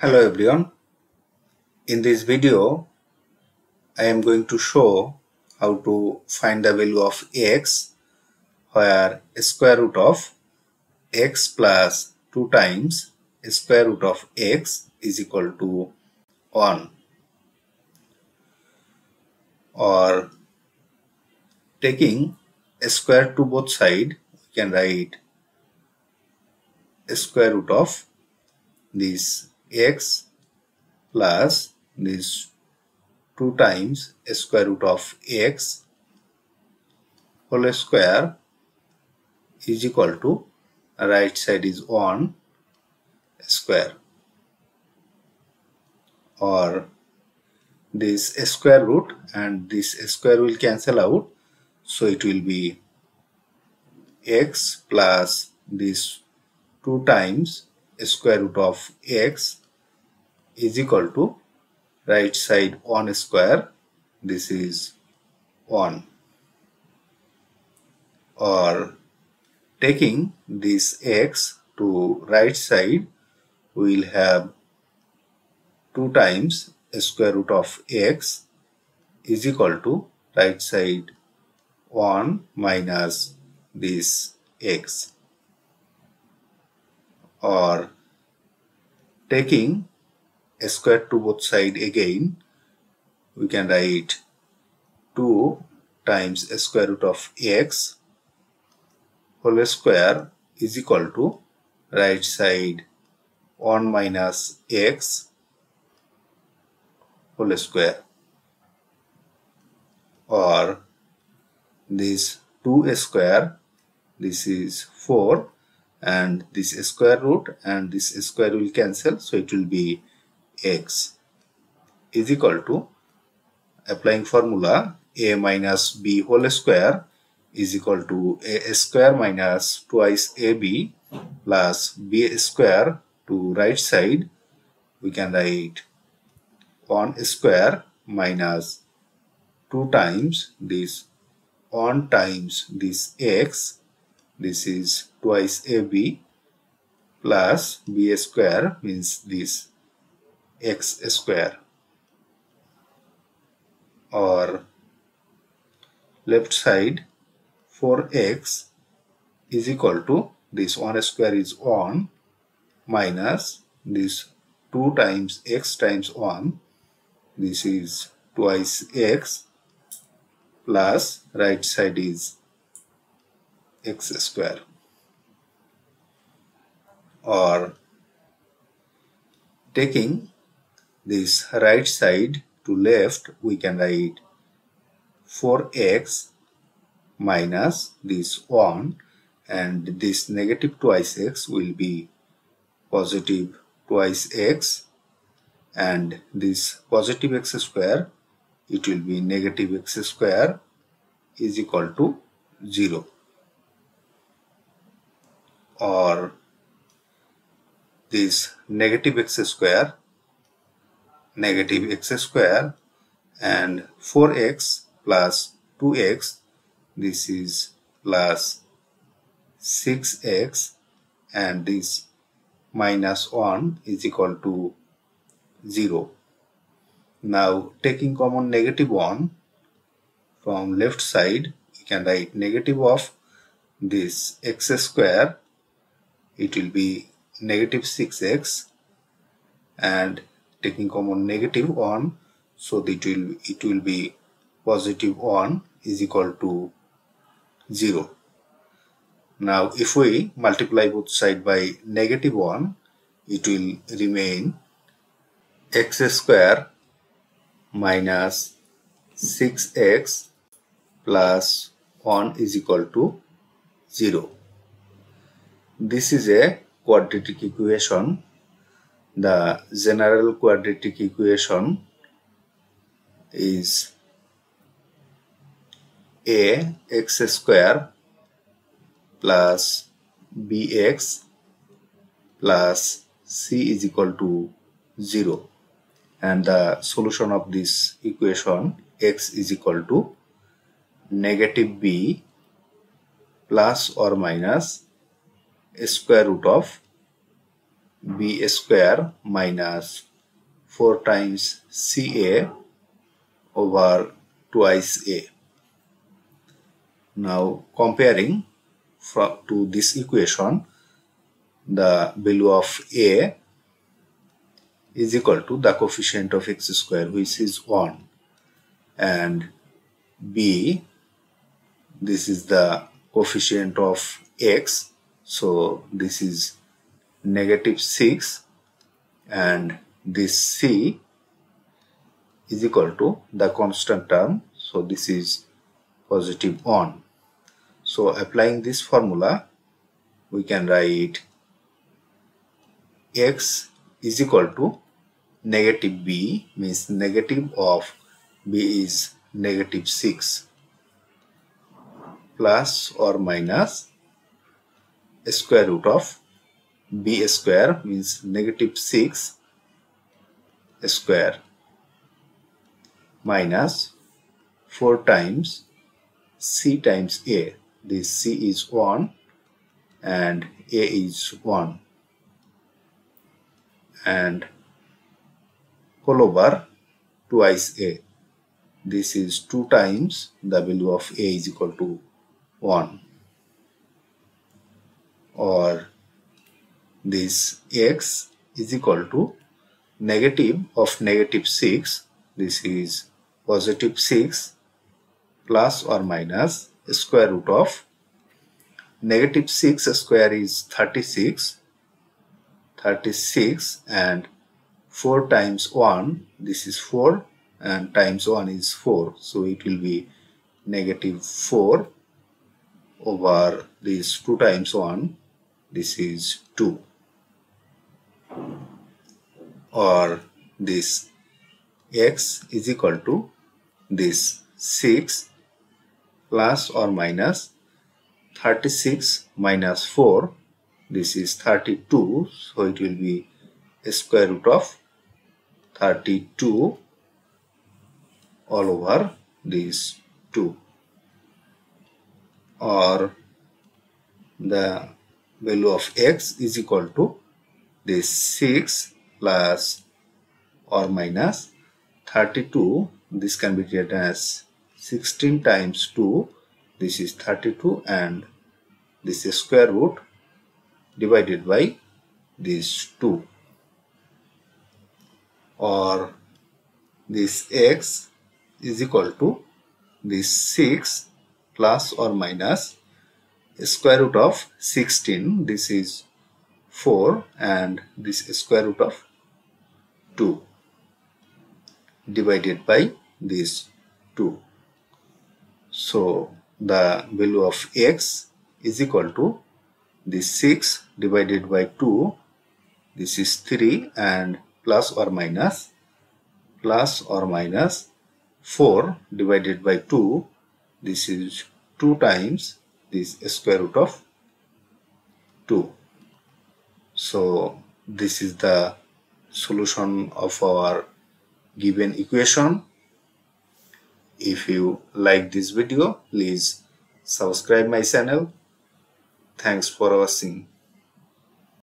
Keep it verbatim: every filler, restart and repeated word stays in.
Hello everyone. In this video I am going to show how to find the value of x where square root of x plus two times square root of x is equal to one, or taking a square to both sides we can write square root of this x plus this two times square root of x whole square is equal to right side is one square, or this square root and this square will cancel out, so it will be x plus this two times square root of x is equal to right side one square, this is one. Or taking this x to right side we will have two times square root of x is equal to right side one minus this x. Or taking a square to both sides again we can write two times square root of x whole square is equal to right side one minus x whole square, or this two square, this is four, and this square root and this square will cancel, so it will be x is equal to, applying formula, a minus b whole square is equal to a square minus twice ab plus b square to right side we can write one square minus two times this one times this x, this is twice ab plus b square means this x square. Or left side four x is equal to this one square is one minus this two times x times one, this is twice x plus right side is x square. Or taking this right side to left we can write four x minus this one, and this negative twice x will be positive twice x, and this positive x square it will be negative x square is equal to zero. Or this negative x square, negative x square, and four x plus two x, this is plus six x, and this minus one is equal to zero. Now taking common negative one from left side we can write negative of this x square, it will be negative six x, and taking common negative one, so that it will, it will be positive one is equal to zero. Now if we multiply both sides by negative one it will remain x square minus six x plus one is equal to zero. This is a quadratic equation. The general quadratic equation is a x square plus bx plus c is equal to zero, and the solution of this equation x is equal to negative b plus or minus square root of b square minus four times ca over twice a. Now comparing from to this equation, the value of a is equal to the coefficient of x square, which is one, and b, this is the coefficient of x, so this is negative six, and this c is equal to the constant term, so this is positive one. So applying this formula, we can write x is equal to negative b, means negative of b is negative six, plus or minus square root of b square, means negative six square, minus four times c times a. This c is one and a is one, and whole over twice a. This is two times the value of a is equal to one, or this x is equal to negative of negative six, this is positive six, plus or minus square root of negative six square is thirty-six, thirty-six, and four times one, this is four, and times one is four, so it will be negative four over this two times one, this is two, or this x is equal to this six plus or minus thirty-six minus four, this is thirty-two, so it will be square root of thirty-two all over this two, or the value of x is equal to this six plus or minus thirty-two, this can be written as sixteen times two, this is thirty-two, and this is square root divided by this two, or this x is equal to this six plus or minus square root of sixteen, this is four, and this square root of two divided by this two. So the value of x is equal to this six divided by two, this is three, and plus or minus plus or minus four divided by two, this is two times this square root of two. So this is the solution of our given equation. If you like this video, please subscribe my channel. Thanks for watching.